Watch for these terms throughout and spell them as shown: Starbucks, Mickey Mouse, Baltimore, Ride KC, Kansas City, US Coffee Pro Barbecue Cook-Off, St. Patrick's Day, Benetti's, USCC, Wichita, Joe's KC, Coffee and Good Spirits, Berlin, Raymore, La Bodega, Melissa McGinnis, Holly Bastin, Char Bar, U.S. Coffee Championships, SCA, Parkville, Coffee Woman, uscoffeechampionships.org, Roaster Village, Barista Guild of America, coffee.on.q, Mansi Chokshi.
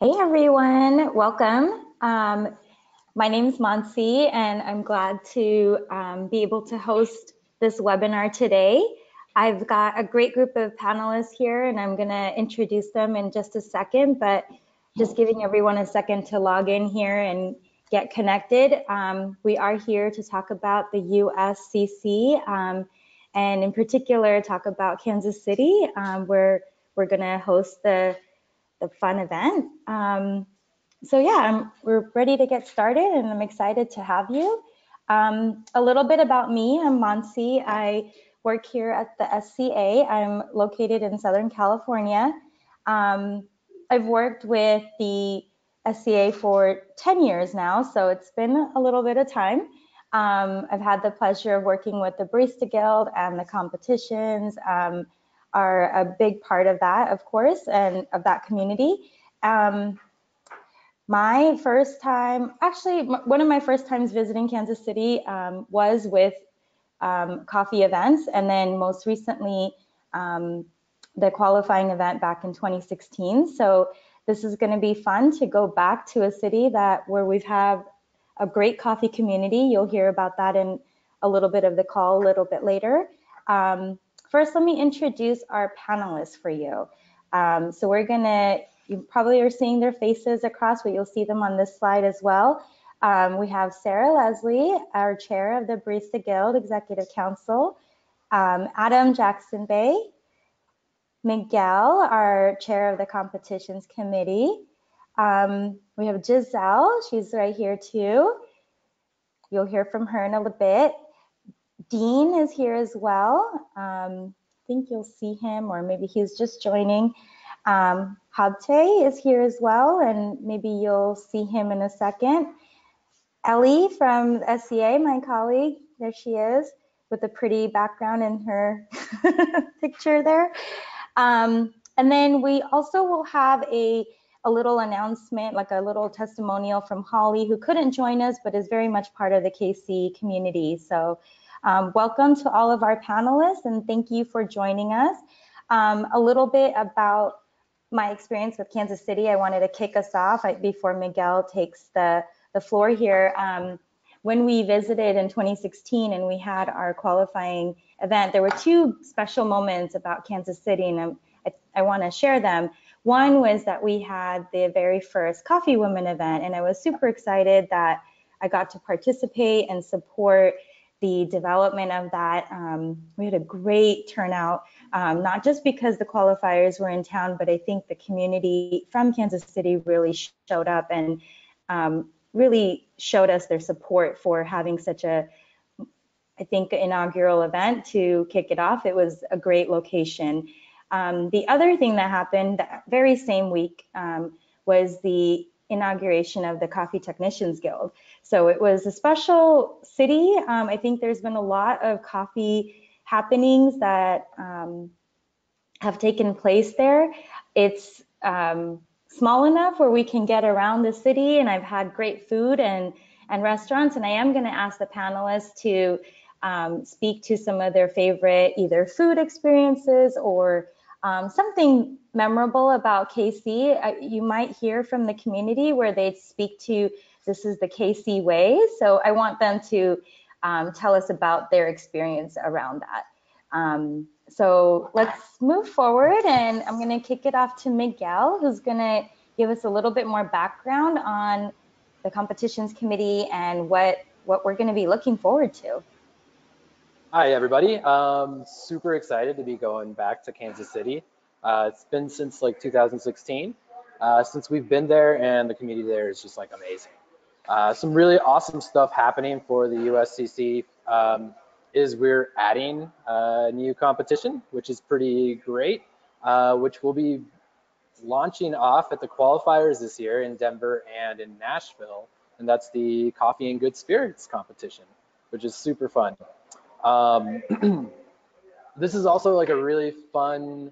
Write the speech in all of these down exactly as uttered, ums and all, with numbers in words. Hey everyone, welcome. Um, my name is Mansi and I'm glad to um, be able to host this webinar today. I've got a great group of panelists here and I'm gonna introduce them in just a second, but just giving everyone a second to log in here and get connected. Um, we are here to talk about the U S C C um, and in particular talk about Kansas City um, where we're gonna host the a fun event. Um, so yeah, I'm, we're ready to get started and I'm excited to have you. Um, a little bit about me, I'm Mansi. I work here at the S C A. I'm located in Southern California. Um, I've worked with the S C A for ten years now, so it's been a little bit of time. Um, I've had the pleasure of working with the Barista Guild and the competitions. Um, are a big part of that, of course, and of that community. Um, my first time, actually, one of my first times visiting Kansas City um, was with um, coffee events, and then most recently, um, the qualifying event back in twenty sixteen. So this is gonna be fun to go back to a city that where we've have a great coffee community. You'll hear about that in a little bit of the call a little bit later. Um, First, let me introduce our panelists for you. Um, so we're gonna, you probably are seeing their faces across, but you'll see them on this slide as well. Um, we have Sarah Leslie, our chair of the Barista Guild Executive Council, um, Adam JacksonBey, Miguel, our chair of the Competitions Committee. Um, we have Gisel, she's right here too. You'll hear from her in a little bit. Dean is here as well. Um, I think you'll see him, or maybe he's just joining. Um, Habte is here as well, and maybe you'll see him in a second. Ellie from S C A, my colleague, there she is, with a pretty background in her picture there. Um, and then we also will have a, a little announcement, like a little testimonial from Holly, who couldn't join us, but is very much part of the K C community. So. Um, welcome to all of our panelists and thank you for joining us. Um, a little bit about my experience with Kansas City. I wanted to kick us off before Miguel takes the, the floor here. Um, when we visited in twenty sixteen and we had our qualifying event, there were two special moments about Kansas City and I, I want to share them. One was that we had the very first Coffee Woman event and I was super excited that I got to participate and support the development of that. Um, we had a great turnout, um, not just because the qualifiers were in town, but I think the community from Kansas City really showed up and um, really showed us their support for having such a, I think, inaugural event to kick it off. It was a great location. Um, the other thing that happened that very same week um, was the inauguration of the Coffee Technicians Guild. So it was a special city. Um, I think there's been a lot of coffee happenings that um, have taken place there. It's um, small enough where we can get around the city and I've had great food and, and restaurants. And I am gonna ask the panelists to um, speak to some of their favorite either food experiences or Um, something memorable about K C, uh, you might hear from the community where they speak to, this is the K C way. So I want them to um, tell us about their experience around that. Um, so let's move forward and I'm gonna kick it off to Miguel, who's gonna give us a little bit more background on the competitions committee and what, what we're gonna be looking forward to. Hi, everybody. Um, super excited to be going back to Kansas City. Uh, it's been since like two thousand sixteen, uh, since we've been there, and the community there is just like amazing. Uh, some really awesome stuff happening for the U S C C um, is we're adding a new competition, which is pretty great, uh, which will be launching off at the qualifiers this year in Denver and in Nashville, and that's the Coffee and Good Spirits competition, which is super fun. Um, this is also like a really fun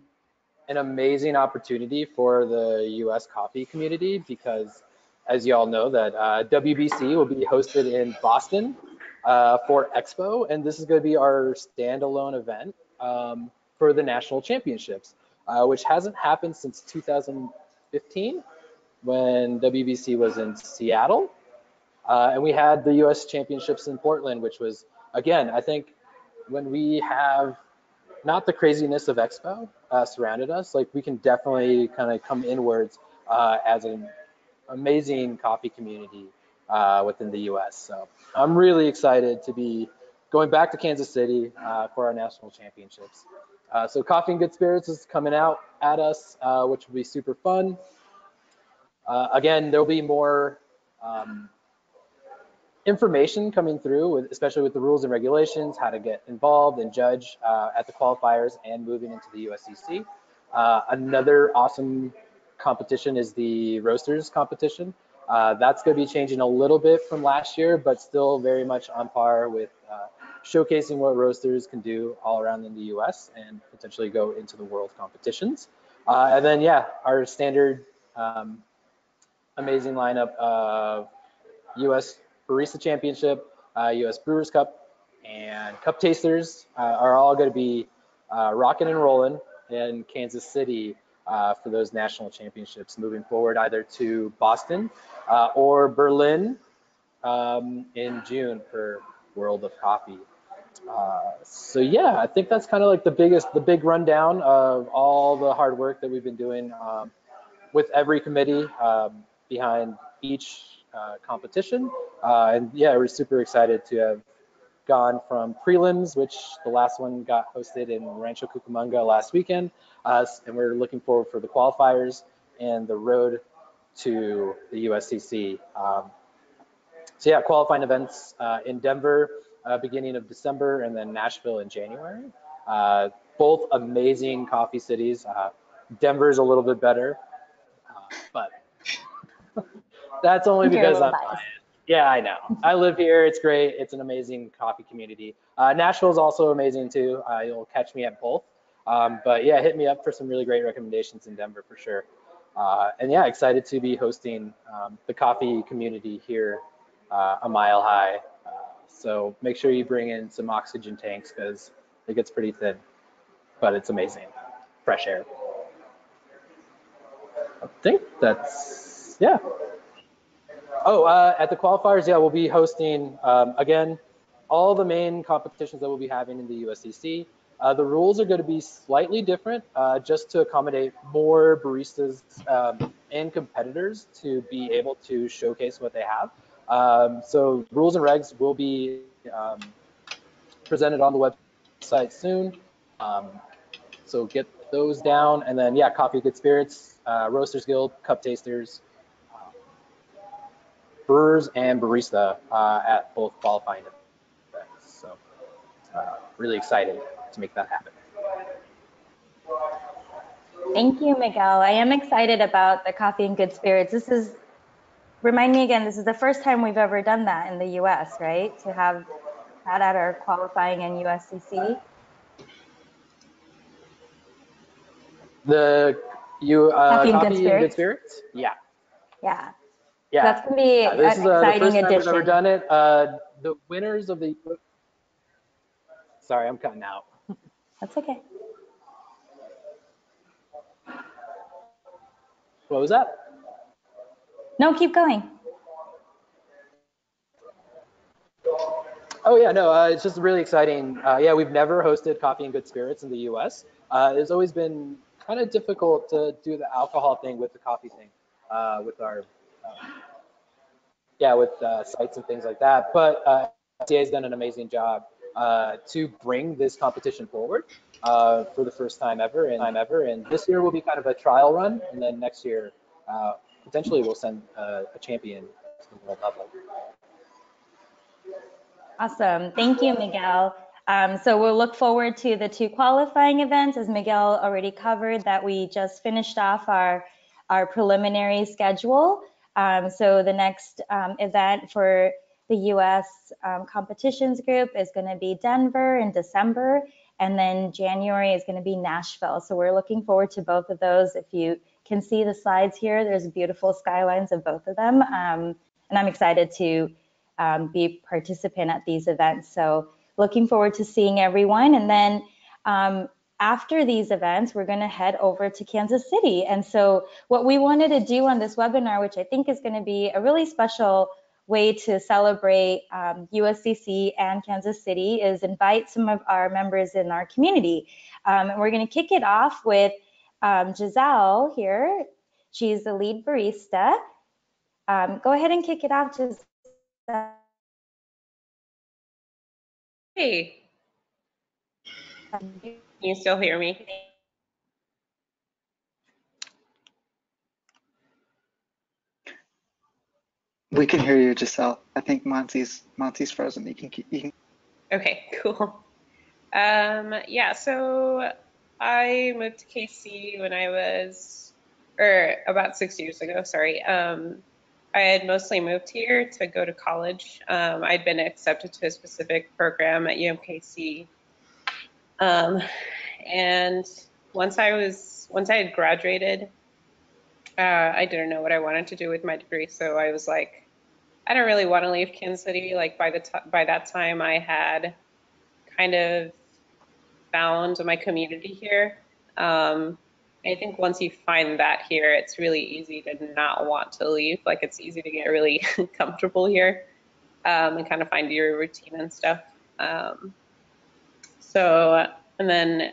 and amazing opportunity for the U S coffee community because, as you all know, that uh, W B C will be hosted in Boston uh, for Expo, and this is going to be our standalone event um, for the national championships, uh, which hasn't happened since two thousand fifteen. when W B C was in Seattle. Uh, and we had the U S Championships in Portland, which was, again, I think when we have not the craziness of Expo uh, surrounded us, like we can definitely kind of come inwards uh, as an amazing coffee community uh, within the U S. So I'm really excited to be going back to Kansas City uh, for our national championships. Uh, so Coffee and Good Spirits is coming out at us, uh, which will be super fun. Uh, again, there'll be more um, information coming through, with, especially with the rules and regulations, how to get involved and judge uh, at the qualifiers and moving into the U S C C. Uh, another awesome competition is the Roasters competition. Uh, that's going to be changing a little bit from last year, but still very much on par with uh, showcasing what roasters can do all around in the U S and potentially go into the world competitions. Uh, and then, yeah, our standard um, amazing lineup of U S Barista Championship, uh, U S Brewers Cup, and Cup Tasters uh, are all going to be uh, rocking and rolling in Kansas City uh, for those national championships moving forward, either to Boston uh, or Berlin um, in June for World of Coffee. Uh, so yeah, I think that's kind of like the biggest, the big rundown of all the hard work that we've been doing um, with every committee um, behind each uh, competition. Uh, and yeah, we're super excited to have gone from prelims, which the last one got hosted in Rancho Cucamonga last weekend. Uh, and we're looking forward for the qualifiers and the road to the U S C C. Um, so yeah, qualifying events uh, in Denver, uh, beginning of December, and then Nashville in January. Uh, both amazing coffee cities. Uh, Denver's a little bit better, uh, but that's only because I'm biased. Yeah, I know. I live here. It's great. It's an amazing coffee community. Uh, Nashville is also amazing, too. Uh, you'll catch me at both. Um, but, yeah, hit me up for some really great recommendations in Denver for sure. Uh, and, yeah, excited to be hosting um, the coffee community here uh, a mile high. Uh, so make sure you bring in some oxygen tanks because it gets pretty thin. But it's amazing. Fresh air. I think that's, yeah. Oh, uh, at the qualifiers, yeah, we'll be hosting, um, again, all the main competitions that we'll be having in the U S C C. Uh, the rules are going to be slightly different uh, just to accommodate more baristas um, and competitors to be able to showcase what they have. Um, so rules and regs will be um, presented on the website soon. Um, so get those down. And then, yeah, Coffee Good Spirits, uh, Roasters Guild, Cup Tasters, Brewers and Barista uh, at both qualifying events. So uh, really excited to make that happen. Thank you, Miguel. I am excited about the Coffee and Good Spirits. This is, remind me again, this is the first time we've ever done that in the U S, right? To have that at our qualifying and U S C C. The you, uh, Coffee and Coffee Good Spirits? Good Spirits? Yeah. Yeah. Yeah, that's gonna be yeah, this an is, uh, exciting the first time we've ever done it. Uh, the winners of the. Sorry, I'm cutting out. That's okay. What was that? No, keep going. Oh yeah, no, uh, it's just really exciting. Uh, yeah, we've never hosted Coffee and Good Spirits in the U S. Uh, it's always been kind of difficult to do the alcohol thing with the coffee thing, uh, with our. Um, yeah, with uh, sites and things like that. But uh, S C A has done an amazing job uh, to bring this competition forward uh, for the first time ever. And time ever. And this year will be kind of a trial run, and then next year uh, potentially we'll send uh, a champion to the world level. Awesome, thank you, Miguel. Um, so we'll look forward to the two qualifying events, as Miguel already covered. That we just finished off our our preliminary schedule. Um, so the next um, event for the U S um, competitions group is going to be Denver in December, and then January is going to be Nashville. So we're looking forward to both of those. If you can see the slides here, there's beautiful skylines of both of them. Um, and I'm excited to um, be a participant at these events. So looking forward to seeing everyone. And then um, after these events, we're going to head over to Kansas City. And so what we wanted to do on this webinar, which I think is going to be a really special way to celebrate um, U S C C and Kansas City, is invite some of our members in our community. Um, and we're going to kick it off with um, Gisel here. She's the lead barista. Um, go ahead and kick it off, Gisel. Hey. Can you still hear me? We can hear you, Gisel. I think Mansi's Mansi's frozen. You can keep. You can... Okay, cool. Um, yeah, so I moved to K C when I was, or about six years ago. Sorry, um, I had mostly moved here to go to college. Um, I'd been accepted to a specific program at U M K C, um, and once I was once I had graduated, uh, I didn't know what I wanted to do with my degree. So I was like, I don't really want to leave Kansas City. Like by the t by that time, I had kind of found my community here. Um, I think once you find that here, it's really easy to not want to leave. Like it's easy to get really comfortable here um, and kind of find your routine and stuff. Um, so, and then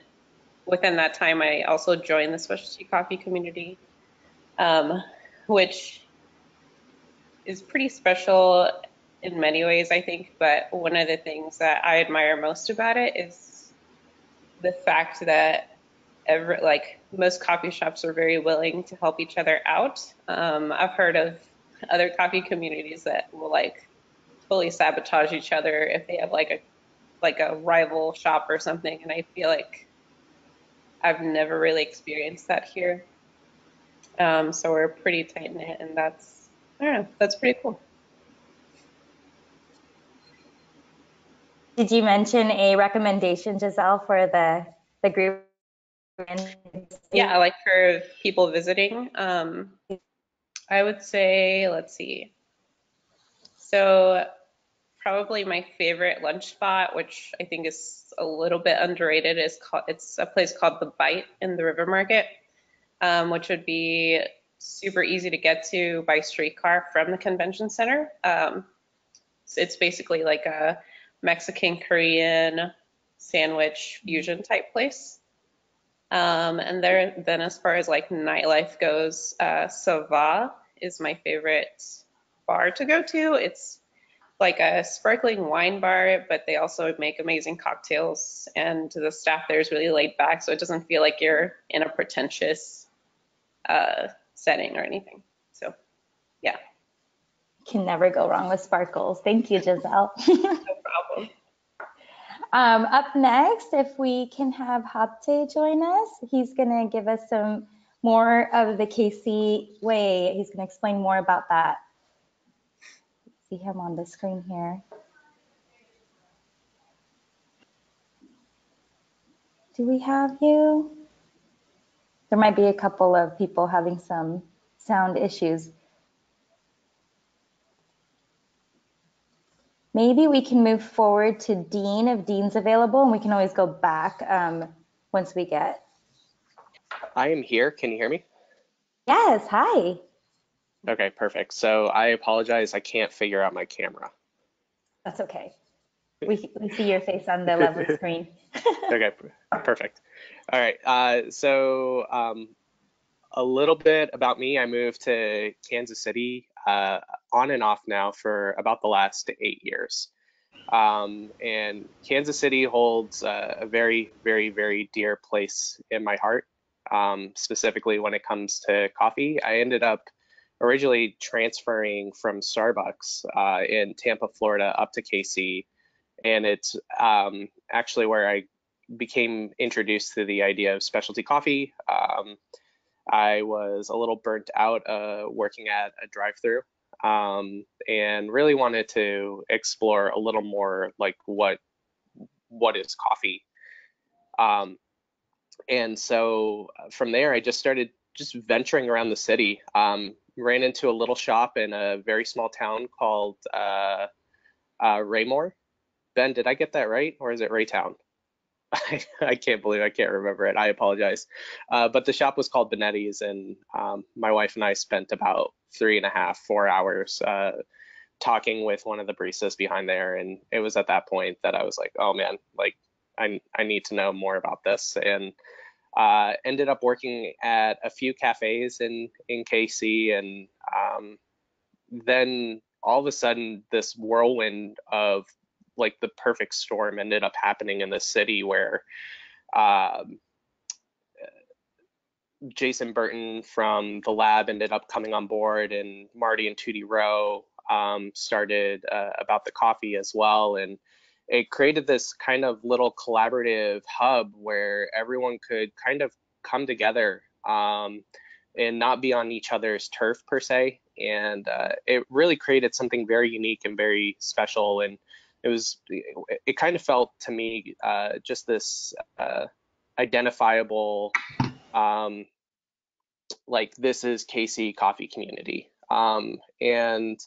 within that time, I also joined the specialty coffee community, um, which is pretty special in many ways, I think, but one of the things that I admire most about it is the fact that every, like most coffee shops are very willing to help each other out. Um, I've heard of other coffee communities that will like totally sabotage each other if they have like a like a rival shop or something, and I feel like I've never really experienced that here. Um, so we're pretty tight-knit, and that's I don't know, that's pretty cool. Did you mention a recommendation, Gisel, for the, the group? Yeah, like for people visiting. Um, I would say, let's see. So probably my favorite lunch spot, which I think is a little bit underrated, is called, it's a place called The Bite in the River Market, um, which would be super easy to get to by streetcar from the convention center. Um, so it's basically like a Mexican-Korean sandwich fusion type place. Um, and there, then as far as like nightlife goes, uh, Sava is my favorite bar to go to. It's like a sparkling wine bar, but they also make amazing cocktails, and the staff there is really laid back, so it doesn't feel like you're in a pretentious uh, setting or anything. So yeah, can never go wrong with sparkles. Thank you, Gisel. No problem. Um, up next, if we can have Habte join us, he's gonna give us some more of the K C way. He's gonna explain more about that. See him on the screen here. Do we have you? There might be a couple of people having some sound issues. Maybe we can move forward to Dean if Dean's available, and we can always go back um, once we get. I am here. Can you hear me? Yes. Hi. Okay, perfect. So I apologize. I can't figure out my camera. That's okay. We, we see your face on the lovely screen. Okay, perfect. All right, uh, so um, a little bit about me. I moved to Kansas City uh, on and off now for about the last eight years. Um, and Kansas City holds uh, a very, very, very dear place in my heart, um, specifically when it comes to coffee. I ended up originally transferring from Starbucks uh, in Tampa, Florida, up to K C, and it's um, actually where I became introduced to the idea of specialty coffee. Um, I was a little burnt out uh, working at a drive-thru, um, and really wanted to explore a little more like what what is coffee. Um, and so from there, I just started just venturing around the city. Um, ran into a little shop in a very small town called uh, uh, Raymore. Ben, did I get that right, or is it Raytown? I, I can't believe I can't remember it. I apologize. Uh, but the shop was called Benetti's, and um, my wife and I spent about three and a half, four hours uh, talking with one of the baristas behind there. And it was at that point that I was like, oh man, like I, I need to know more about this. And uh, ended up working at a few cafes in, in K C. And um, then all of a sudden, this whirlwind of like the perfect storm ended up happening in the city where um, Jason Burton from the lab ended up coming on board, and Marty and Tootie Rowe um, started uh, about the coffee as well. And it created this kind of little collaborative hub where everyone could kind of come together um, and not be on each other's turf per se. And uh, it really created something very unique and very special. And it was, it kind of felt to me uh, just this uh, identifiable, um, like this is K C coffee community. Um, and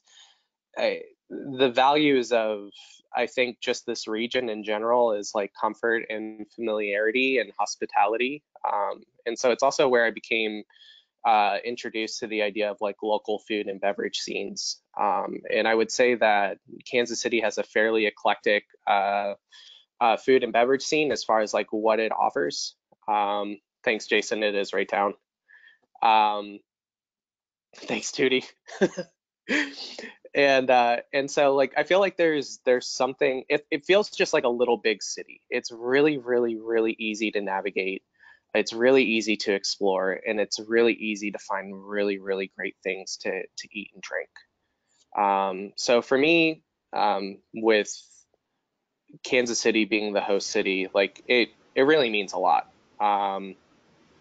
I, the values of, I think just this region in general is like comfort and familiarity and hospitality. Um, and so it's also where I became uh, introduced to the idea of like local food and beverage scenes. Um, and I would say that Kansas City has a fairly eclectic uh, uh, food and beverage scene as far as like what it offers. Um, thanks, Jason, it is right down. Um, thanks, Tootie. And uh, and so like, I feel like there's there's something, it, it feels just like a little big city. It's really, really, really easy to navigate. It's really easy to explore, and it's really easy to find really, really great things to, to eat and drink. Um, so for me, um, with Kansas City being the host city, like it, it really means a lot. Um,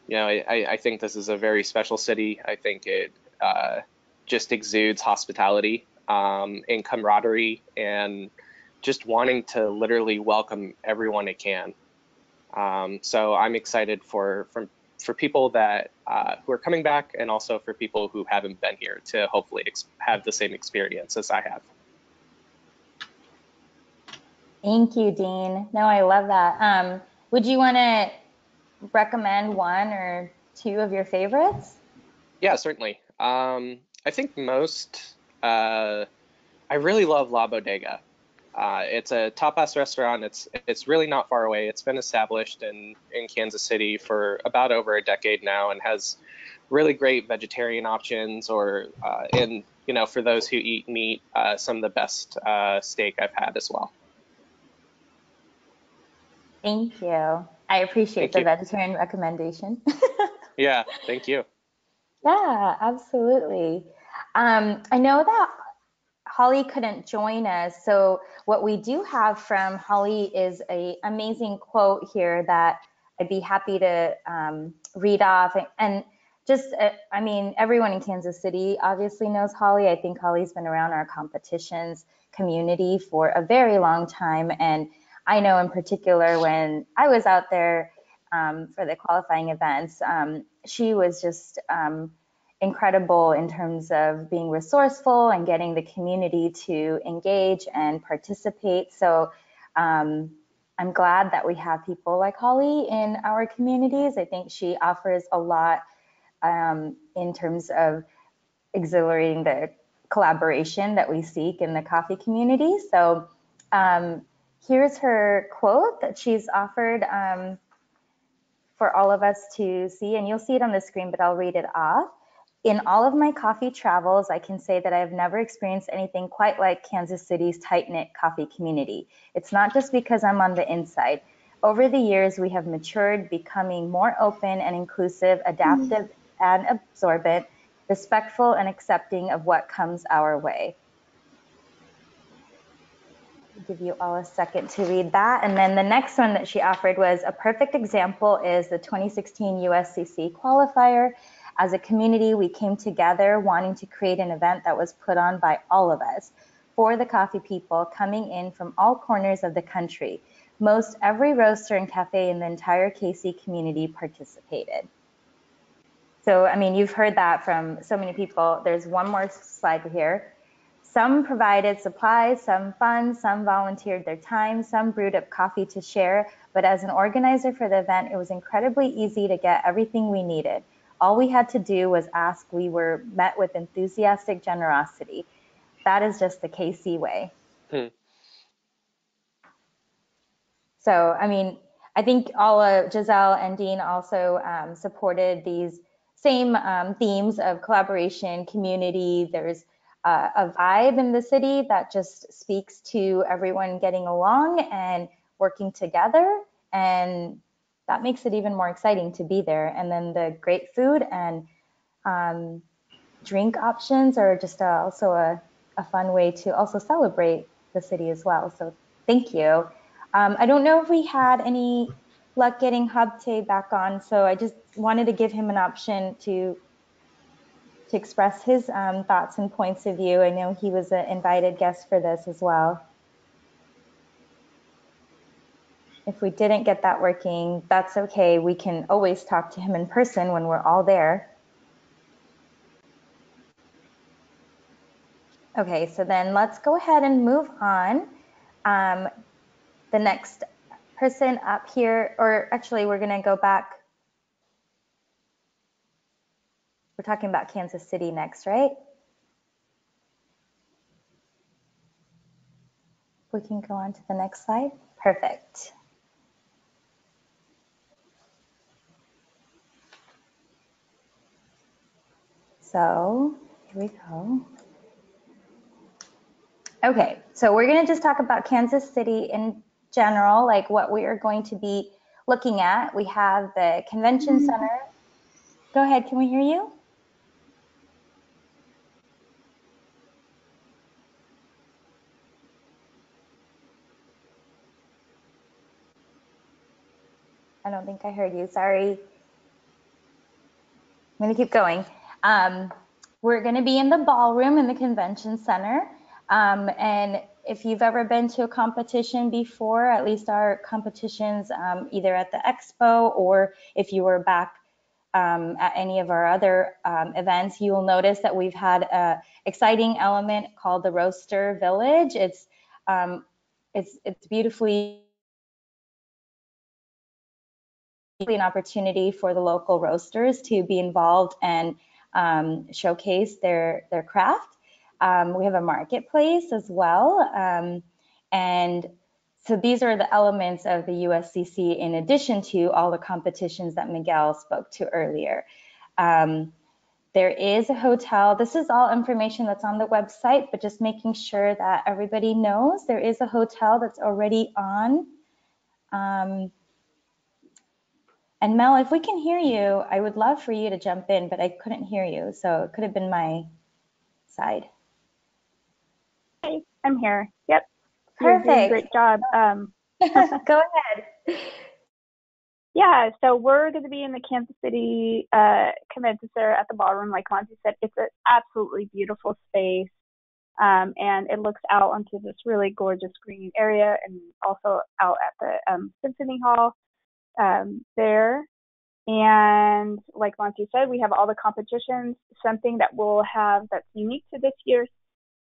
you know, I, I think this is a very special city. I think it uh, just exudes hospitality um, and camaraderie and just wanting to literally welcome everyone it can. Um, so I'm excited for, for, for people that, uh, who are coming back, and also for people who haven't been here to hopefully ex have the same experience as I have. Thank you, Dean. No, I love that. Um, would you want to recommend one or two of your favorites? Yeah, certainly. Um, I think most, uh, I really love La Bodega. Uh, it's a tapas restaurant. It's it's really not far away. It's been established in, in Kansas City for about over a decade now, and has really great vegetarian options, or uh, in you know for those who eat meat, uh, some of the best uh, steak I've had as well. Thank you. I appreciate thank the you. vegetarian recommendation. Yeah, thank you. Yeah, absolutely. Um, I know that Holly couldn't join us, so what we do have from Holly is an amazing quote here that I'd be happy to um, read off. And just, uh, I mean, everyone in Kansas City obviously knows Holly. I think Holly's been around our competitions community for a very long time. And I know in particular when I was out there um, for the qualifying events, um, she was just um, incredible in terms of being resourceful and getting the community to engage and participate. So um, I'm glad that we have people like Holly in our communities. I think she offers a lot um, in terms of exhilarating the collaboration that we seek in the coffee community. So um, here's her quote that she's offered um, for all of us to see, and you'll see it on the screen, but I'll read it off. In all of my coffee travels, I can say that I have never experienced anything quite like Kansas City's tight-knit coffee community. It's not just because I'm on the inside. Over the years, we have matured, becoming more open and inclusive, adaptive mm-hmm. and absorbent, respectful and accepting of what comes our way. I'll give you all a second to read that. And then the next one that she offered was, a perfect example is the twenty sixteen U S C C qualifier. As a community, we came together wanting to create an event that was put on by all of us, for the coffee people coming in from all corners of the country. Most every roaster and cafe in the entire K C community participated. So, I mean, you've heard that from so many people. There's one more slide here. Some provided supplies, some funds, some volunteered their time, some brewed up coffee to share, But as an organizer for the event, it was incredibly easy to get everything we needed. All we had to do was ask. We were met with enthusiastic generosity. That is just the K C way. Hmm. So, I mean, I think all of Gisel and Dean also um, supported these same um, themes of collaboration, community. There's uh, a vibe in the city that just speaks to everyone getting along and working together, and that makes it even more exciting to be there. And then the great food and um, drink options are just a, also a, a fun way to also celebrate the city as well. So thank you. Um, I don't know if we had any luck getting Habte back on, so I just wanted to give him an option to to express his um, thoughts and points of view. I know he was an invited guest for this as well. If we didn't get that working, that's okay. We can always talk to him in person when we're all there. Okay, so then let's go ahead and move on. Um, the next person up here, or actually we're gonna go back. We're talking about Kansas City next, right? We can go on to the next slide. Perfect. So here we go. Okay, so we're gonna just talk about Kansas City in general, like what we are going to be looking at. We have the convention center. Go ahead, can we hear you? I don't think I heard you, sorry. I'm gonna keep going. Um, we're gonna be in the ballroom in the convention center. Um, and if you've ever been to a competition before, at least our competitions, um, either at the expo or if you were back um, at any of our other um, events, you will notice that we've had an exciting element called the Roaster Village. It's um, it's it's beautifully an opportunity for the local roasters to be involved and um, showcase their their craft. Um, we have a marketplace as well. Um, and so these are the elements of the U S C C in addition to all the competitions that Miguel spoke to earlier. Um, there is a hotel. This is all information that's on the website, but just making sure that everybody knows there is a hotel that's already on. Um, and Mel, if we can hear you, I would love for you to jump in, but I couldn't hear you. So it could have been my side. Hey, I'm here. Yep. Perfect. You're doing a great job. Um, Go ahead. Yeah, so we're going to be in the Kansas City uh, Convention Center at the ballroom. Like Monty said, it's an absolutely beautiful space, um, and it looks out onto this really gorgeous green area, and also out at the um, Symphony Hall um, there. And like Monty said, we have all the competitions. Something that we'll have that's unique to this year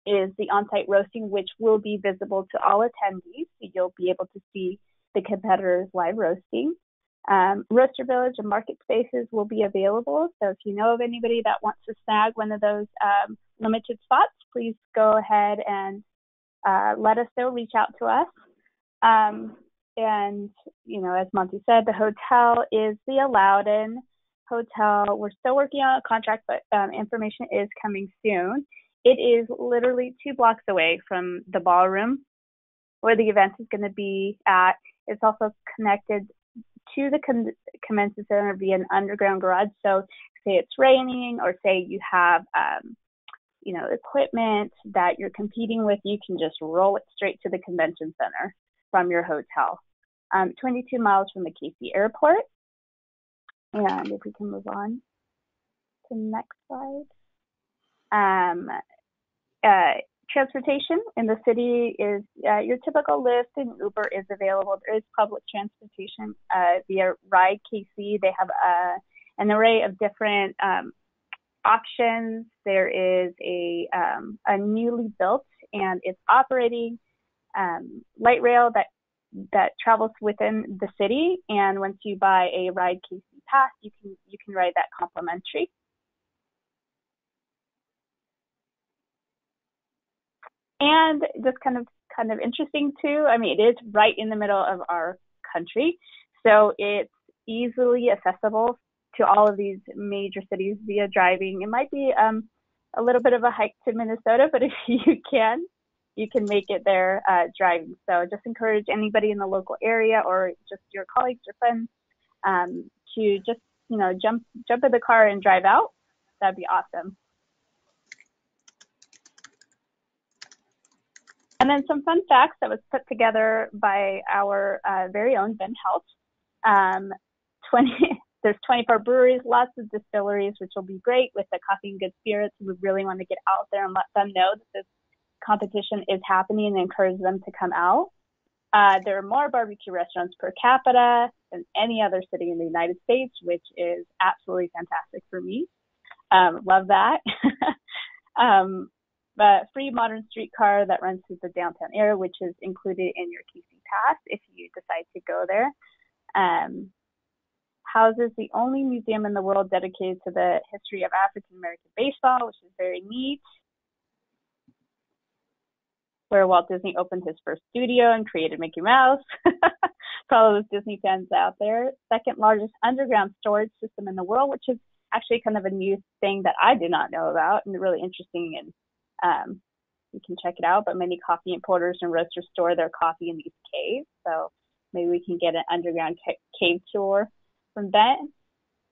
is the on-site roasting, which will be visible to all attendees. So you'll be able to see the competitors live roasting. Um, Roaster Village and market spaces will be available. So if you know of anybody that wants to snag one of those um, limited spots, please go ahead and uh, let us know, reach out to us. Um, and, you know, as Monty said, the hotel is the Alloudon Hotel. We're still working on a contract, but um, information is coming soon. It is literally two blocks away from the ballroom where the event is going to be at. It's also connected to the con convention center via an underground garage. So say it's raining, or say you have, um, you know, equipment that you're competing with, you can just roll it straight to the convention center from your hotel. Um, twenty-two miles from the K C airport. And if we can move on to the next slide. Um, uh, transportation in the city is uh, your typical Lyft and Uber is available. There is public transportation uh, via Ride K C. They have uh, an array of different um, options. There is a, um, a newly built and it's operating um, light rail that that travels within the city. And once you buy a Ride K C pass, you can you can ride that complimentary. And just kind of kind of interesting too. I mean, it is right in the middle of our country, so it's easily accessible to all of these major cities via driving. It might be um, a little bit of a hike to Minnesota, but if you can, you can make it there uh, driving. So just encourage anybody in the local area or just your colleagues or friends um, to just, you know, jump jump in the car and drive out. That'd be awesome. And then some fun facts that was put together by our uh, very own Ben Helt. Um, twenty, there's twenty-four breweries, lots of distilleries, which will be great with the Coffee and Good Spirits. We really want to get out there and let them know that this competition is happening and encourage them to come out. Uh, there are more barbecue restaurants per capita than any other city in the United States, which is absolutely fantastic for me. Um, love that. um, A free modern streetcar that runs through the downtown area, which is included in your K C pass if you decide to go there. Um, houses the only museum in the world dedicated to the history of African American baseball, which is very neat. Where Walt Disney opened his first studio and created Mickey Mouse. For all those Disney fans out there. Second largest underground storage system in the world, which is actually kind of a new thing that I did not know about and really interesting. And Um, you can check it out, but many coffee importers and roasters store their coffee in these caves, so maybe we can get an underground ca cave tour from Ben.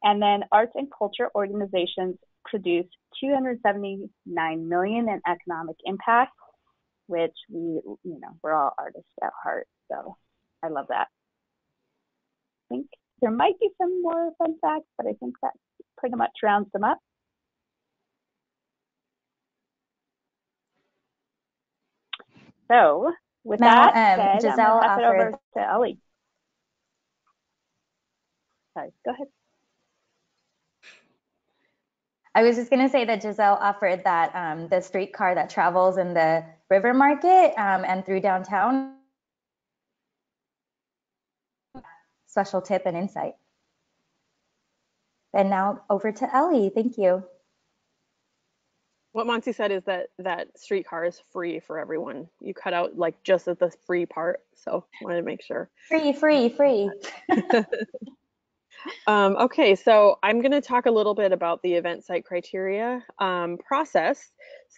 And then arts and culture organizations produce two hundred seventy-nine million dollars in economic impact, which we, you know, we're all artists at heart, so I love that. I think there might be some more fun facts, but I think that pretty much rounds them up. So with now, that um, said, Gisel I'm going to pass Alvarez. it over to Ellie. Sorry, go ahead. I was just going to say that Gisel offered that um, the streetcar that travels in the River Market um, and through downtown. Special tip and insight. And now over to Ellie. Thank you. What Mansi said is that that streetcar is free for everyone. You cut out like just at the free part, so I wanted to make sure. Free, free, free. um, okay, so I'm going to talk a little bit about the event site criteria um, process.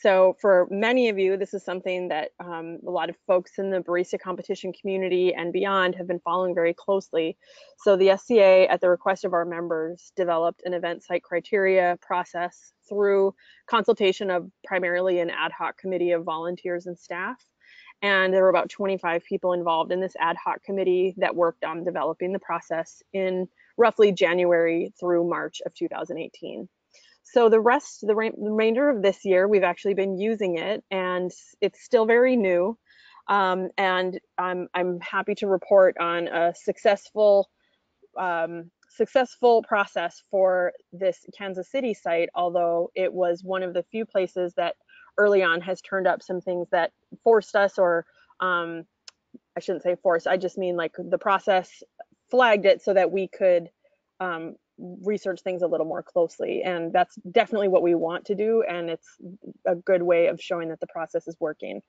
So for many of you, this is something that um, a lot of folks in the barista competition community and beyond have been following very closely. So the S C A, at the request of our members, developed an event site criteria process through consultation of primarily an ad hoc committee of volunteers and staff. And there were about twenty-five people involved in this ad hoc committee that worked on developing the process in roughly January through March of two thousand eighteen. So the rest, the remainder of this year, we've actually been using it, and it's still very new. Um, and I'm, I'm happy to report on a successful um, successful process for this Kansas City site, although it was one of the few places that early on has turned up some things that forced us, or um, I shouldn't say forced, I just mean like the process flagged it so that we could um, research things a little more closely. And that's definitely what we want to do, and it's a good way of showing that the process is working.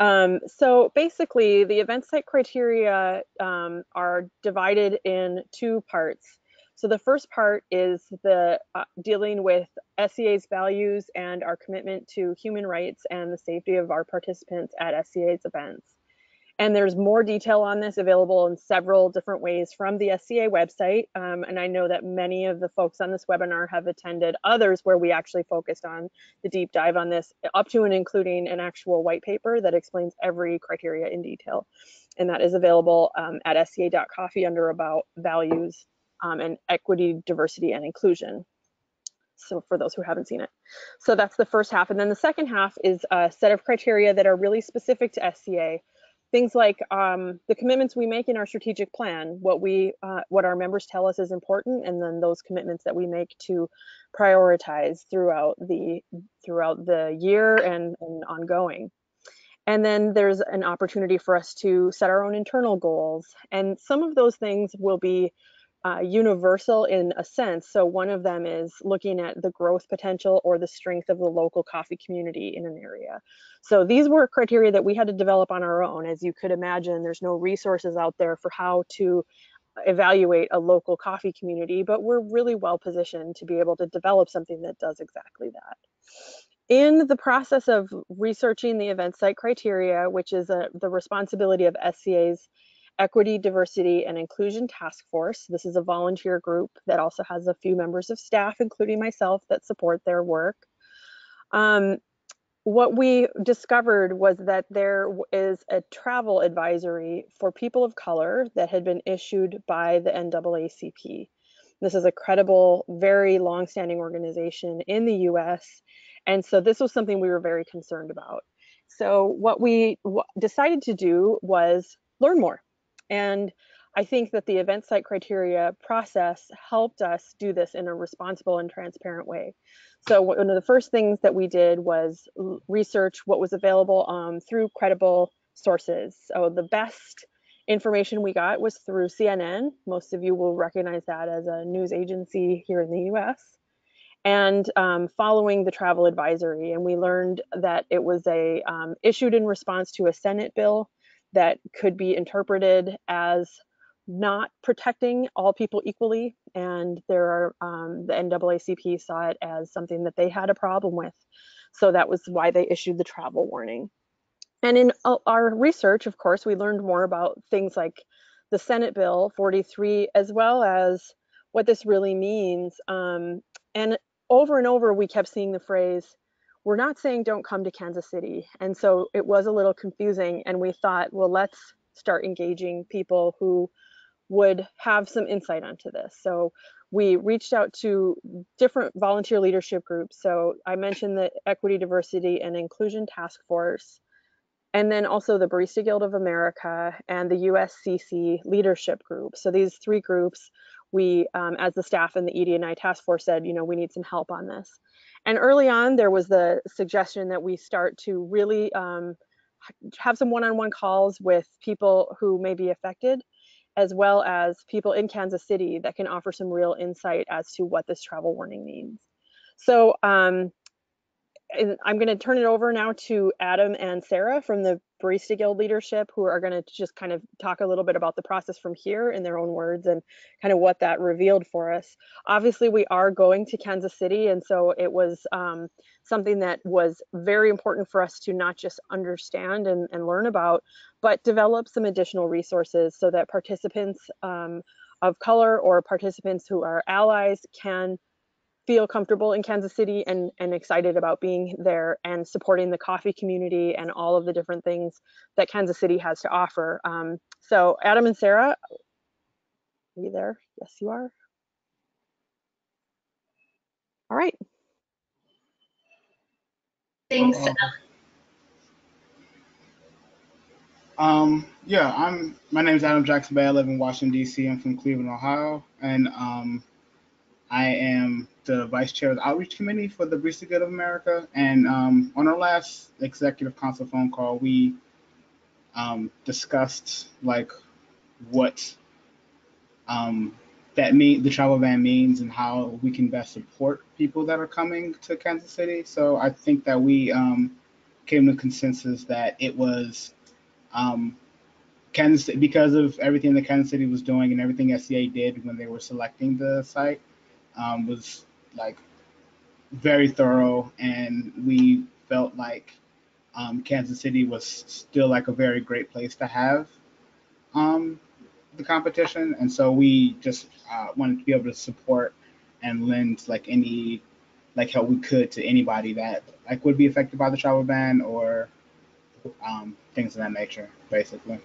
Um, so basically, the event site criteria um, are divided in two parts. So the first part is the uh, dealing with S C A's values and our commitment to human rights and the safety of our participants at S C A's events. And there's more detail on this available in several different ways from the S C A website. Um, and I know that many of the folks on this webinar have attended others where we actually focused on the deep dive on this, up to and including an actual white paper that explains every criteria in detail. And that is available um, at S C A dot coffee under about values. Um, and equity, diversity, and inclusion. So for those who haven't seen it. So that's the first half. And then the second half is a set of criteria that are really specific to S C A. Things like um, the commitments we make in our strategic plan, what we, uh, what our members tell us is important, and then those commitments that we make to prioritize throughout the, throughout the year and, and ongoing. And then there's an opportunity for us to set our own internal goals. And some of those things will be uh, universal in a sense. So one of them is looking at the growth potential or the strength of the local coffee community in an area. So these were criteria that we had to develop on our own. As you could imagine, there's no resources out there for how to evaluate a local coffee community, but we're really well positioned to be able to develop something that does exactly that. In the process of researching the event site criteria, which is a, the responsibility of S C A's Equity, Diversity, and Inclusion Task Force, this is a volunteer group that also has a few members of staff, including myself, that support their work. Um, what we discovered was that there is a travel advisory for people of color that had been issued by the N double A C P. This is a credible, very long-standing organization in the U S, and so this was something we were very concerned about. So what we decided to do was learn more. And I think that the event site criteria process helped us do this in a responsible and transparent way. So one of the first things that we did was research what was available um, through credible sources. So the best information we got was through C N N. Most of you will recognize that as a news agency here in the U S. And um, following the travel advisory, and we learned that it was a um, issued in response to a Senate bill that could be interpreted as not protecting all people equally, and there are um, the N double A C P saw it as something that they had a problem with, so that was why they issued the travel warning. And in our research, of course, we learned more about things like the Senate Bill forty-three, as well as what this really means. Um, and over and over, we kept seeing the phrase, we're not saying don't come to Kansas City. And so it was a little confusing. And we thought, well, let's start engaging people who would have some insight onto this. So we reached out to different volunteer leadership groups. So I mentioned the Equity, Diversity, and Inclusion Task Force, and then also the Barista Guild of America and the U S C C leadership group. So these three groups, we, um, as the staff and the E D I Task Force said, you know, we need some help on this. And early on, there was the suggestion that we start to really um, have some one-on-one calls with people who may be affected, as well as people in Kansas City that can offer some real insight as to what this travel warning means. So, um, And I'm going to turn it over now to Adam and Sarah from the Barista Guild leadership, who are going to just kind of talk a little bit about the process from here in their own words and kind of what that revealed for us. Obviously, we are going to Kansas City, and so it was um, something that was very important for us to not just understand and, and learn about, but develop some additional resources so that participants um, of color or participants who are allies can feel comfortable in Kansas City and, and excited about being there and supporting the coffee community and all of the different things that Kansas City has to offer. Um, so Adam and Sarah, are you there? Yes, you are. All right. Thanks. Um, um, yeah, I'm, my name is Adam JacksonBey. I live in Washington, D C. I'm from Cleveland, Ohio. And um, I am the vice chair of the outreach committee for the Barista Guild of America. And um, on our last executive council phone call, we um, discussed like what um, that mean, the travel ban means and how we can best support people that are coming to Kansas City. So I think that we um, came to consensus that it was um, Kansas, because of everything that Kansas City was doing and everything S C A did when they were selecting the site, Um, was like very thorough, and we felt like um, Kansas City was still like a very great place to have um, the competition, and so we just uh, wanted to be able to support and lend like any like help we could to anybody that like would be affected by the travel ban or um, things of that nature, basically.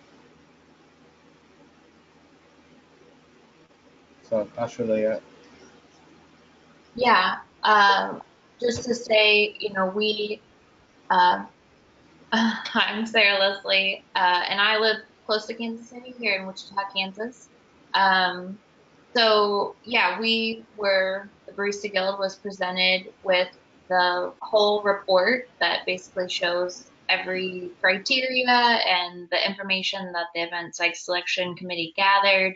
So that's really it. Yeah, um, just to say, you know, we, uh, I'm Sarah Leslie, uh, and I live close to Kansas City here in Wichita, Kansas. Um, so, yeah, we were, the Barista Guild was presented with the whole report that basically shows every criteria and the information that the event psych selection committee gathered.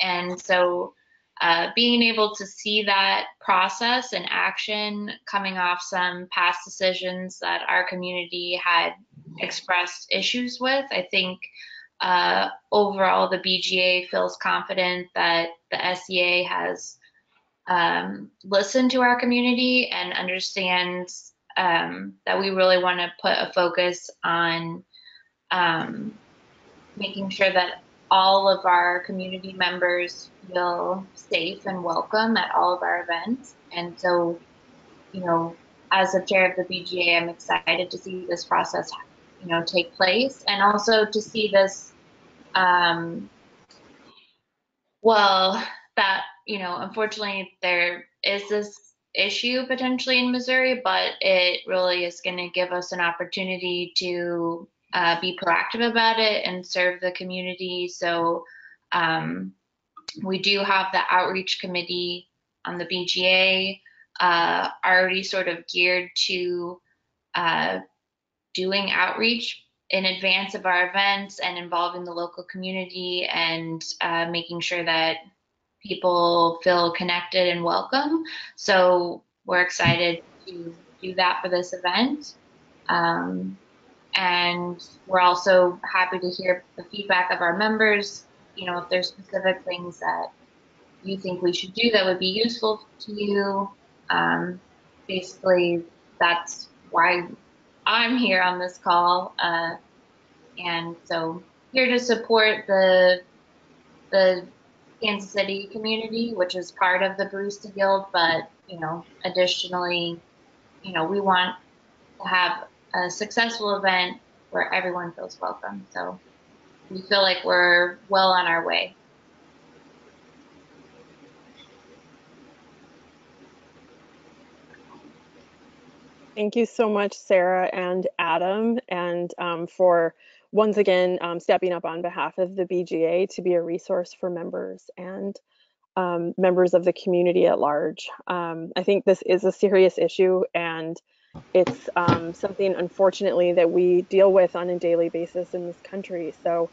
And so uh, being able to see that process in action coming off some past decisions that our community had expressed issues with, I think uh, overall the B G A feels confident that the S C A has um, listened to our community and understands um, that we really want to put a focus on um, making sure that all of our community members feel safe and welcome at all of our events. And so, you know, as a chair of the B G A, I'm excited to see this process, you know, take place, and also to see this, um, well, that, you know, unfortunately there is this issue potentially in Missouri, but it really is going to give us an opportunity to uh, be proactive about it and serve the community. So um, we do have the outreach committee on the B G A uh, already sort of geared to uh, doing outreach in advance of our events and involving the local community and uh, making sure that people feel connected and welcome. So we're excited to do that for this event. Um, and we're also happy to hear the feedback of our members. You know, if there's specific things that you think we should do that would be useful to you. Um, basically, that's why I'm here on this call. Uh, and so here to support the, the, Kansas City community, which is part of the Barista Guild, but, you know, additionally, you know, we want to have a successful event where everyone feels welcome. So we feel like we're well on our way. Thank you so much, Sarah and Adam, and um, for once again, um, stepping up on behalf of the B G A to be a resource for members and um, members of the community at large. Um, I think this is a serious issue, and it's um, something, unfortunately, that we deal with on a daily basis in this country. So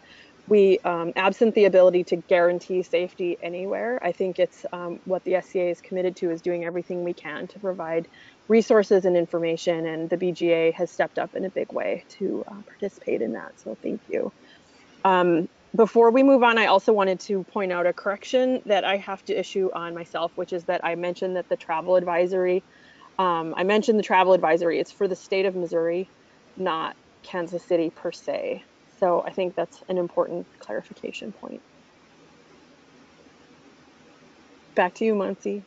we, um, absent the ability to guarantee safety anywhere, I think it's um, what the S C A is committed to is doing everything we can to provide resources and information, and the B G A has stepped up in a big way to uh, participate in that, so thank you. Um, before we move on, I also wanted to point out a correction that I have to issue on myself, which is that I mentioned that the travel advisory, um, I mentioned the travel advisory, it's for the state of Missouri, not Kansas City per se. So I think that's an important clarification point. Back to you, Mansi.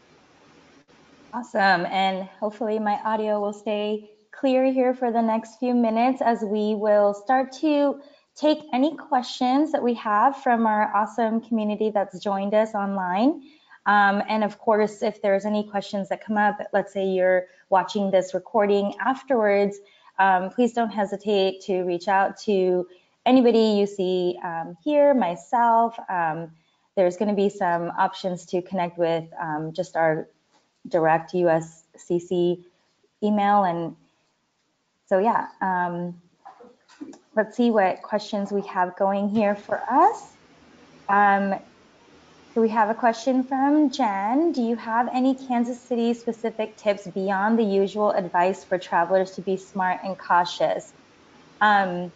Awesome, and hopefully my audio will stay clear here for the next few minutes as we will start to take any questions that we have from our awesome community that's joined us online. Um, and of course, if there's any questions that come up, let's say you're watching this recording afterwards, um, please don't hesitate to reach out to anybody you see um, here, myself. Um, there's gonna be some options to connect with um, just our direct U S C C email, and so yeah, um, let's see what questions we have going here for us. Um, do we have a question from Jen? Do you have any Kansas City specific tips beyond the usual advice for travelers to be smart and cautious? Um,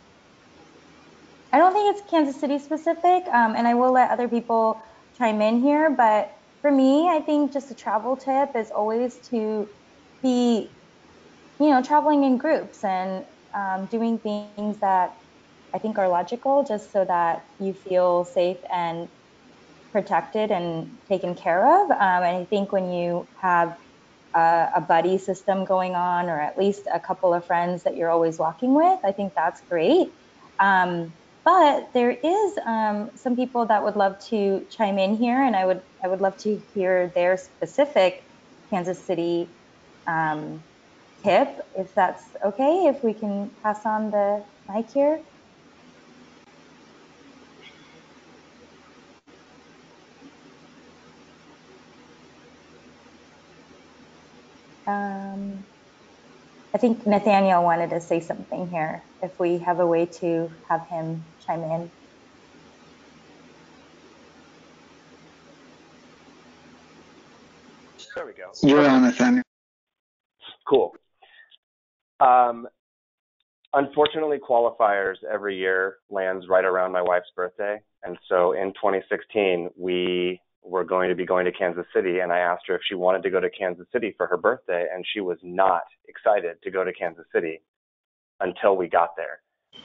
I don't think it's Kansas City specific, um, and I will let other people chime in here, but for me, I think just a travel tip is always to be, you know, traveling in groups and um, doing things that I think are logical, just so that you feel safe and protected and taken care of. Um, and I think when you have a, a buddy system going on, or at least a couple of friends that you're always walking with, I think that's great. Um, But there is um, some people that would love to chime in here, and I would I would love to hear their specific Kansas City um, tip, if that's okay, if we can pass on the mic here. Um, I think Nathaniel wanted to say something here, if we have a way to have him chime in. There we go. You're on, Nathaniel. Cool. Um, unfortunately, qualifiers every year lands right around my wife's birthday. And so in twenty sixteen, we were going to be going to Kansas City, and I asked her if she wanted to go to Kansas City for her birthday, and she was not excited to go to Kansas City until we got there.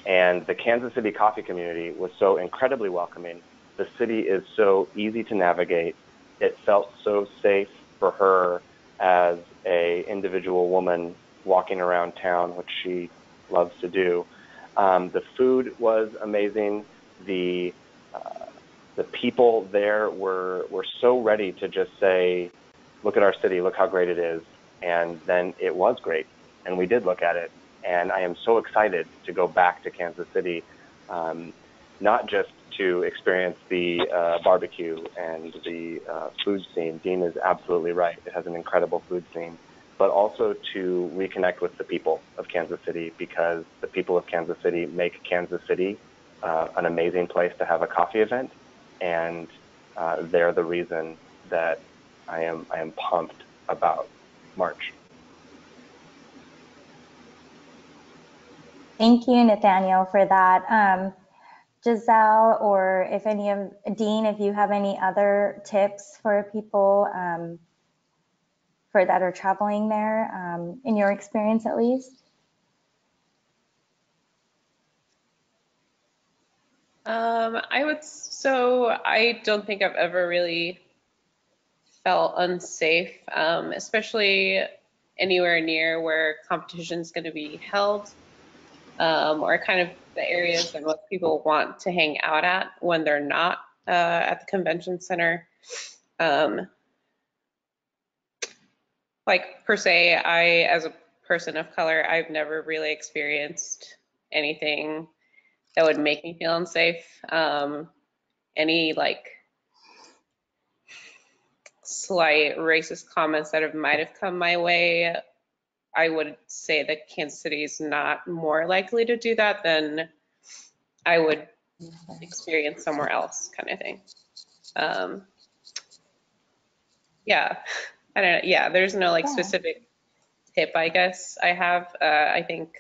And the Kansas City coffee community was so incredibly welcoming. The city is so easy to navigate. It felt so safe for her as a individual woman walking around town, which she loves to do. Um, the food was amazing. The uh, the people there were were so ready to just say, look at our city, look how great it is. And then it was great, and we did look at it. And I am so excited to go back to Kansas City, um, not just to experience the uh, barbecue and the uh, food scene. Dean is absolutely right. It has an incredible food scene, but also to reconnect with the people of Kansas City, because the people of Kansas City make Kansas City uh, an amazing place to have a coffee event, and uh, they're the reason that I am I am pumped about March. Thank you, Nathaniel, for that. Um, Gisel, or if any of Dean, if you have any other tips for people, um, for that are traveling there, um, in your experience at least? Um, I would, so I don't think I've ever really felt unsafe, um, especially anywhere near where competition is going to be held, um, or kind of the areas that most people want to hang out at when they're not uh, at the convention center. Um, Like per se, I, as a person of color, I've never really experienced anything that would make me feel unsafe. Um, any like slight racist comments that have, might have come my way, I would say that Kansas City is not more likely to do that than I would experience somewhere else, kind of thing. Um, yeah. I don't know. Yeah, there's no like yeah. specific tip, I guess, I have. Uh, I think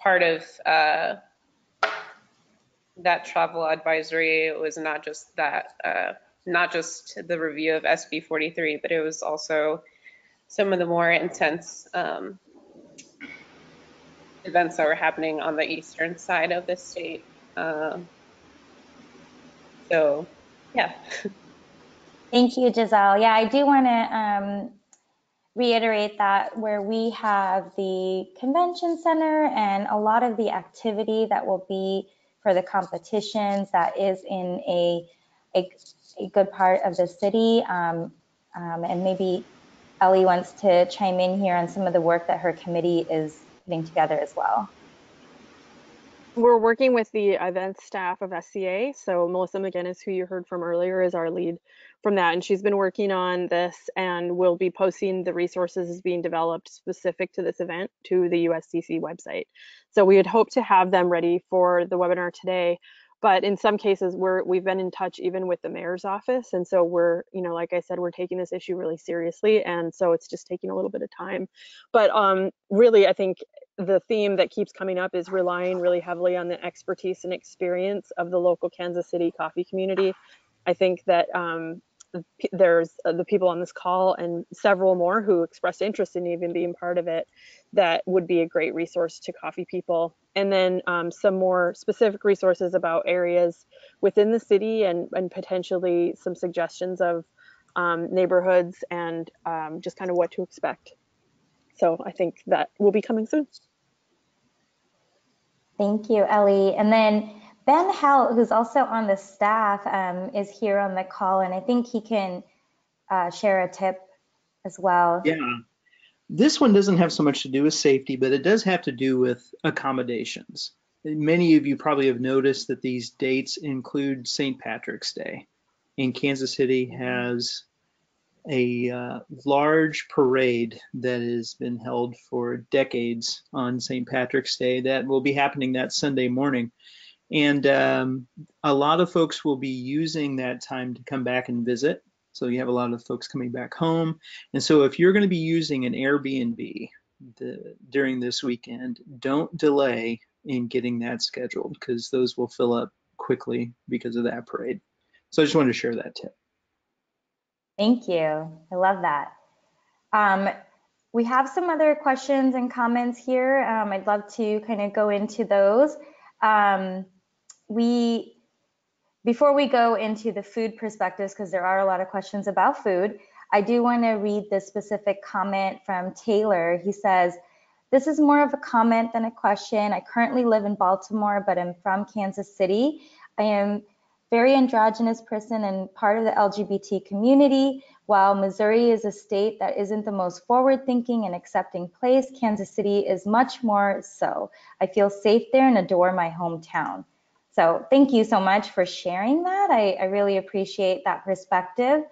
part of uh, that travel advisory was not just that, uh, not just the review of S B forty-three, but it was also some of the more intense um, events that were happening on the eastern side of the state. Uh, so, yeah. Thank you, Gisel. Yeah, I do want to um, reiterate that where we have the convention center and a lot of the activity that will be for the competitions that is in a, a, a good part of the city. Um, um, and maybe Ellie wants to chime in here on some of the work that her committee is putting together as well. We're working with the event staff of S C A. So Melissa McGinnis, who you heard from earlier, is our lead from that. And she's been working on this and will be posting the resources as being developed specific to this event to the U S C C website. So we had hoped to have them ready for the webinar today, but in some cases we're, we've been in touch even with the mayor's office. And so we're, you know, like I said, we're taking this issue really seriously. And so it's just taking a little bit of time, but um, really, I think the theme that keeps coming up is relying really heavily on the expertise and experience of the local Kansas City coffee community. I think that um, there's the people on this call and several more who expressed interest in even being part of it. That would be a great resource to coffee people. And then um, some more specific resources about areas within the city and, and potentially some suggestions of um, neighborhoods and um, just kind of what to expect. So I think that will be coming soon. Thank you, Ellie. And then Ben Helt, who's also on the staff, um, is here on the call, and I think he can uh, share a tip as well. Yeah, this one doesn't have so much to do with safety, but it does have to do with accommodations. Many of you probably have noticed that these dates include Saint Patrick's Day, and Kansas City has a uh, large parade that has been held for decades on Saint Patrick's Day that will be happening that Sunday morning. And um, a lot of folks will be using that time to come back and visit. So you have a lot of folks coming back home. And so if you're going to be using an Airbnb the, during this weekend, don't delay in getting that scheduled, because those will fill up quickly because of that parade. So I just wanted to share that tip. Thank you. I love that. Um, we have some other questions and comments here. Um, I'd love to kind of go into those. Um, we, before we go into the food perspectives, because there are a lot of questions about food, I do want to read this specific comment from Taylor. He says, "This is more of a comment than a question. I currently live in Baltimore, but I'm from Kansas City. I am very androgynous person and part of the L G B T community. While Missouri is a state that isn't the most forward-thinking and accepting place, Kansas City is much more so. I feel safe there and adore my hometown." So thank you so much for sharing that. I, I really appreciate that perspective.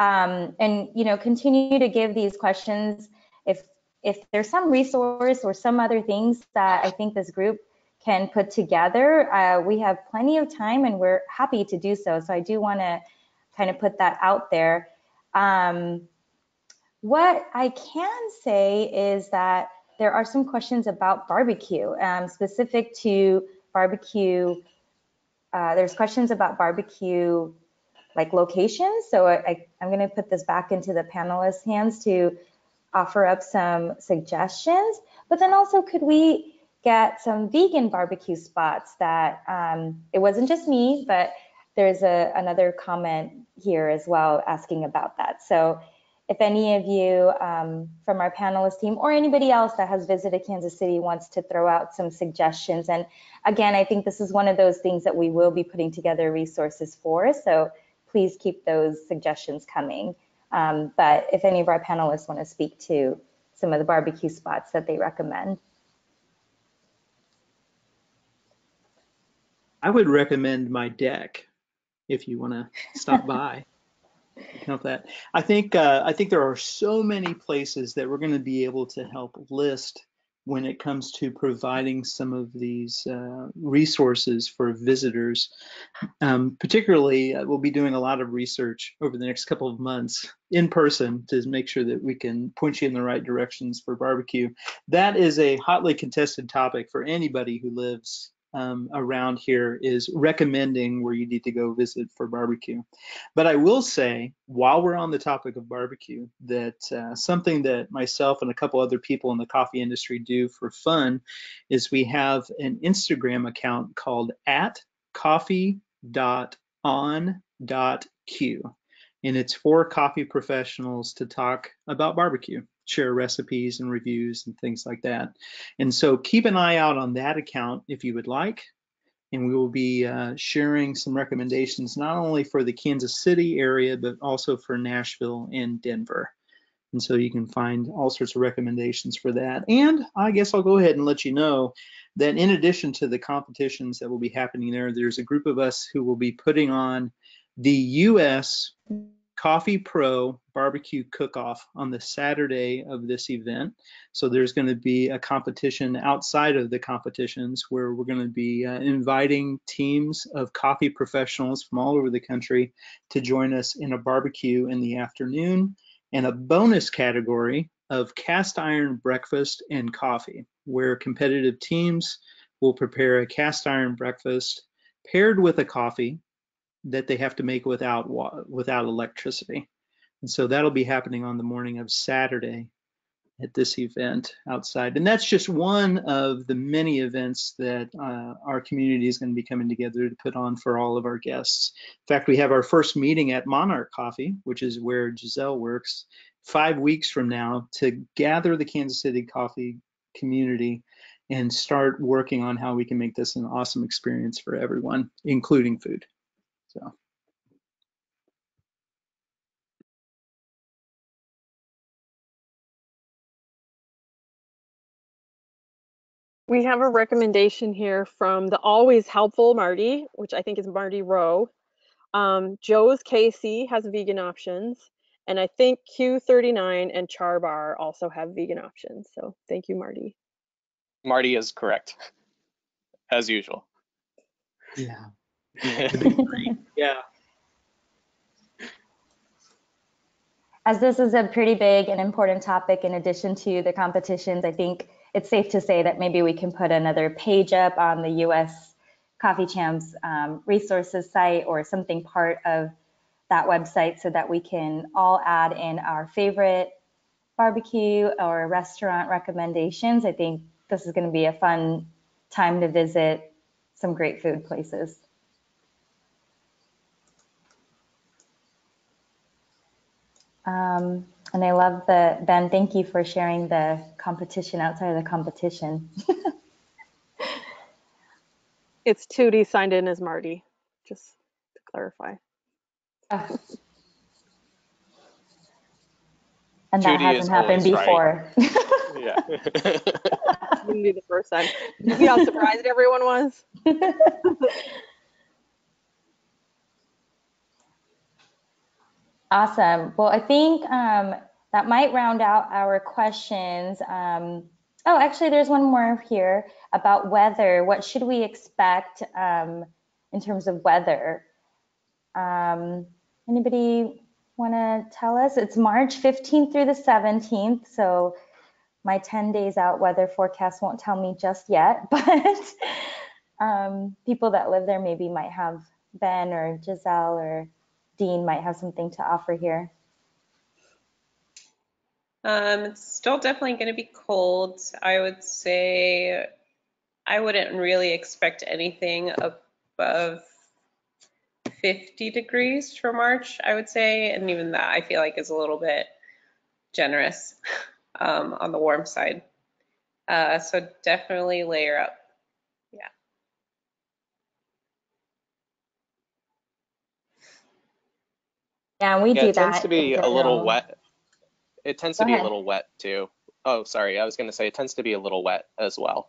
Um, and you know, continue to give these questions. If, if there's some resource or some other things that I think this group can put together, uh, we have plenty of time and we're happy to do so. So I do want to kind of put that out there. Um, what I can say is that there are some questions about barbecue, um, specific to barbecue. Uh, there's questions about barbecue like locations. So I, I, I'm going to put this back into the panelists' hands to offer up some suggestions, but then also could we get some vegan barbecue spots that um, it wasn't just me, but there's a, another comment here as well asking about that. So if any of you um, from our panelist team or anybody else that has visited Kansas City wants to throw out some suggestions. And again, I think this is one of those things that we will be putting together resources for. So please keep those suggestions coming. Um, but if any of our panelists want to speak to some of the barbecue spots that they recommend. I would recommend my deck if you want to stop by. Help that. I think uh, I think there are so many places that we're going to be able to help list when it comes to providing some of these uh, resources for visitors. Um, particularly, uh, we'll be doing a lot of research over the next couple of months in person to make sure that we can point you in the right directions for barbecue. That is a hotly contested topic for anybody who lives Um, around here, is recommending where you need to go visit for barbecue. But I will say, while we're on the topic of barbecue, that uh, something that myself and a couple other people in the coffee industry do for fun is we have an Instagram account called at coffee dot on dot q, and it's for coffee professionals to talk about barbecue, share recipes and reviews and things like that. And so keep an eye out on that account if you would like, and we will be uh, sharing some recommendations not only for the Kansas City area, but also for Nashville and Denver. And so you can find all sorts of recommendations for that. And I guess I'll go ahead and let you know that in addition to the competitions that will be happening there, there's a group of us who will be putting on the U S Coffee Pro Barbecue Cook-Off on the Saturday of this event. So there's going to be a competition outside of the competitions where we're going to be uh, inviting teams of coffee professionals from all over the country to join us in a barbecue in the afternoon, and a bonus category of cast iron breakfast and coffee, where competitive teams will prepare a cast iron breakfast paired with a coffee that they have to make without without electricity. And so that'll be happening on the morning of Saturday at this event outside. And that's just one of the many events that uh, our community is going to be coming together to put on for all of our guests. In fact, we have our first meeting at Monarch Coffee, which is where Gisel works, five weeks from now, to gather the Kansas City coffee community and start working on how we can make this an awesome experience for everyone, including food. So. We have a recommendation here from the always helpful Marty, which I think is Marty Rowe. Um, Joe's K C has vegan options, And I think Q thirty-nine and Char Bar also have vegan options. So thank you, Marty. Marty is correct, as usual. Yeah. Yeah. As this is a pretty big and important topic, in addition to the competitions, I think it's safe to say that maybe we can put another page up on the U S Coffee Champs um, resources site or something part of that website, so that we can all add in our favorite barbecue or restaurant recommendations. I think this is going to be a fun time to visit some great food places. Um, and I love the, Ben, thank you for sharing the competition outside of the competition. It's Tootie signed in as Marty, just to clarify. Oh. And Judy, that hasn't happened before. Right. Yeah. Wouldn't be the first time. You see how surprised everyone was? Awesome. Well, I think um, that might round out our questions. Um, oh, actually, there's one more here about weather. What should we expect um, in terms of weather? Um, anybody want to tell us? It's March fifteenth through the seventeenth, so my ten days out weather forecast won't tell me just yet, but um, people that live there maybe might have, Ben or Gisel or Dean might have something to offer here. Um, it's still definitely going to be cold. I would say I wouldn't really expect anything above fifty degrees for March, I would say, and even that I feel like is a little bit generous um, on the warm side. Uh, so definitely layer up. Yeah. Yeah, we yeah, do it that. It tends to be a little wet. It tends Go to ahead. be a little wet too. Oh, sorry, I was going to say it tends to be a little wet as well.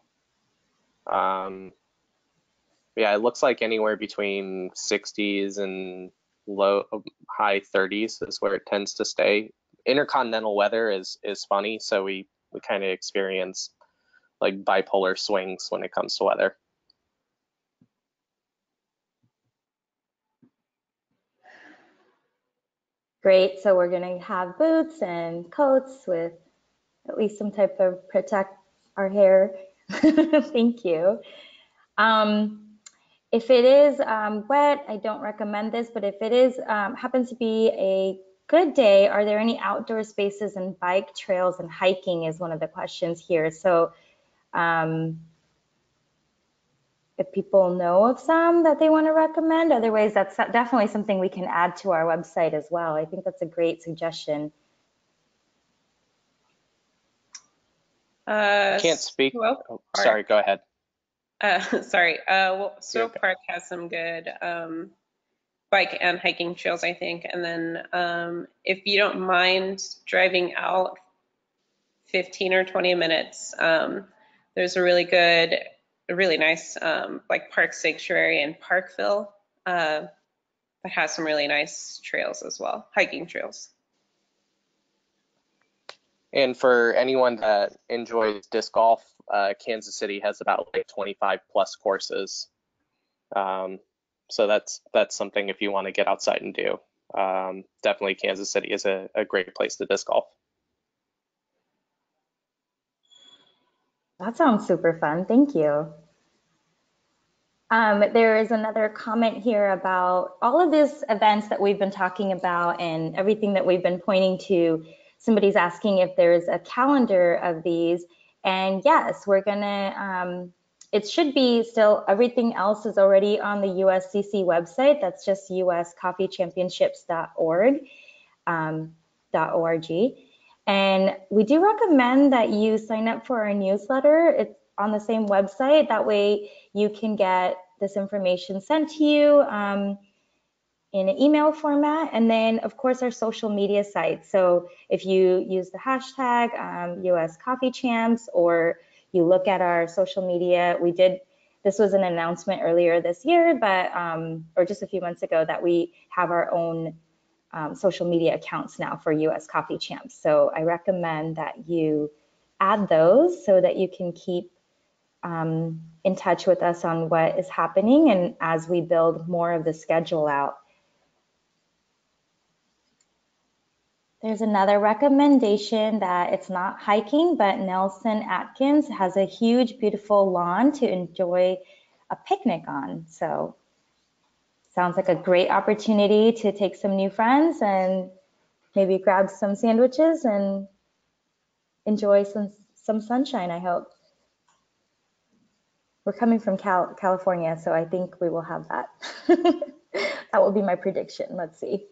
Um, Yeah, it looks like anywhere between sixties and low, high thirties is where it tends to stay. Intercontinental weather is is funny, so we, we kind of experience like bipolar swings when it comes to weather. Great, so we're gonna have boots and coats with at least some type of protect our hair. Thank you. Um, If it is um, wet, I don't recommend this, but if it is um, happens to be a good day, are there any outdoor spaces and bike trails and hiking is one of the questions here. So um, if people know of some that they want to recommend, otherwise that's definitely something we can add to our website as well. I think that's a great suggestion. Uh, I can't speak. Well, oh, sorry, go ahead. Uh, sorry, uh, well, Snow Park has some good um, bike and hiking trails, I think. And then um, if you don't mind driving out fifteen or twenty minutes, um, there's a really good, a really nice um, like park sanctuary in Parkville uh, that has some really nice trails as well, hiking trails. And for anyone that enjoys disc golf, uh, Kansas City has about like twenty-five plus courses. Um, so that's that's something if you want to get outside and do. Um, definitely Kansas City is a, a great place to disc golf. That sounds super fun. Thank you. Um, there is another comment here about all of these events that we've been talking about and everything that we've been pointing to. Somebody's asking if there's a calendar of these, and yes, we're gonna, um, it should be still, everything else is already on the U S C C website. That's just U S coffee championships dot org, um, .org. And we do recommend that you sign up for our newsletter. It's on the same website. That way you can get this information sent to you um, in an email format, and then of course our social media sites. So if you use the hashtag um, U S Coffee Champs, or you look at our social media, we did, this was an announcement earlier this year, but, um, or just a few months ago, that we have our own um, social media accounts now for U S Coffee Champs. So I recommend that you add those so that you can keep um, in touch with us on what is happening and as we build more of the schedule out. There's another recommendation that it's not hiking, but Nelson Atkins has a huge, beautiful lawn to enjoy a picnic on. So sounds like a great opportunity to take some new friends and maybe grab some sandwiches and enjoy some, some sunshine, I hope. We're coming from Cal- California, so I think we will have that. That will be my prediction. Let's see.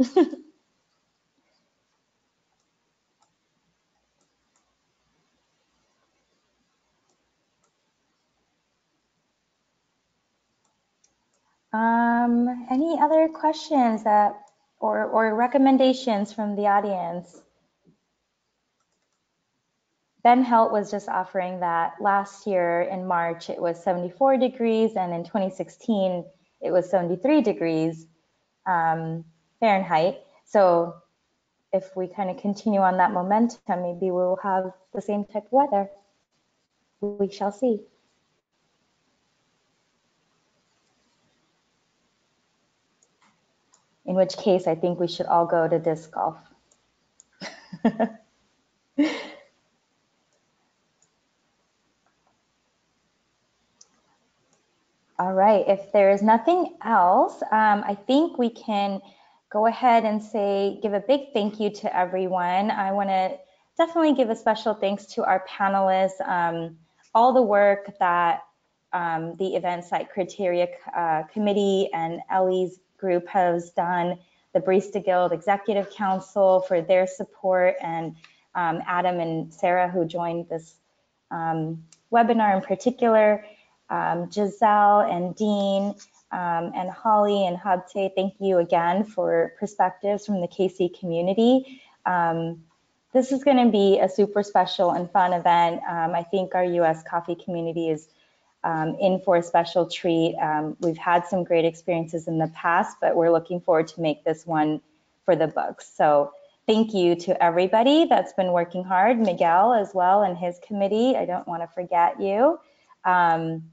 Um, any other questions that, or, or recommendations from the audience? Ben Helt was just offering that last year in March it was seventy-four degrees, and in twenty sixteen it was seventy-three degrees um, Fahrenheit. So if we kind of continue on that momentum, maybe we'll have the same type of weather. We shall see. In which case, I think we should all go to disc golf. All right, if there is nothing else, um, I think we can go ahead and say, give a big thank you to everyone. I wanna definitely give a special thanks to our panelists, um, all the work that um, the Event Site Criteria uh, Committee and Ellie's group has done, the Barista Guild Executive Council for their support, and um, Adam and Sarah who joined this um, webinar in particular, um, Gisel and Dean um, and Holly and Habte, thank you again for perspectives from the K C community. Um, this is going to be a super special and fun event. Um, I think our U S coffee community is Um, in for a special treat. Um, we've had some great experiences in the past, but we're looking forward to make this one for the books. So thank you to everybody that's been working hard, Miguel as well and his committee. I don't want to forget you. Um,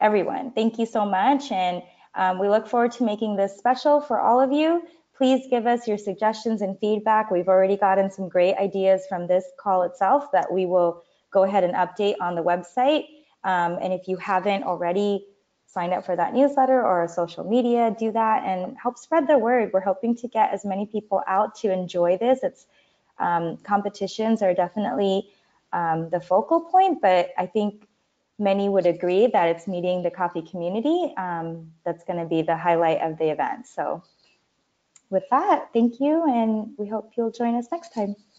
everyone, thank you so much. And um, we look forward to making this special for all of you. Please give us your suggestions and feedback. We've already gotten some great ideas from this call itself that we will go ahead and update on the website. Um, and if you haven't already signed up for that newsletter or our social media, do that and help spread the word. We're hoping to get as many people out to enjoy this. It's um, competitions are definitely um, the focal point, but I think many would agree that it's meeting the coffee community. Um, that's going to be the highlight of the event. So with that, thank you, and we hope you'll join us next time.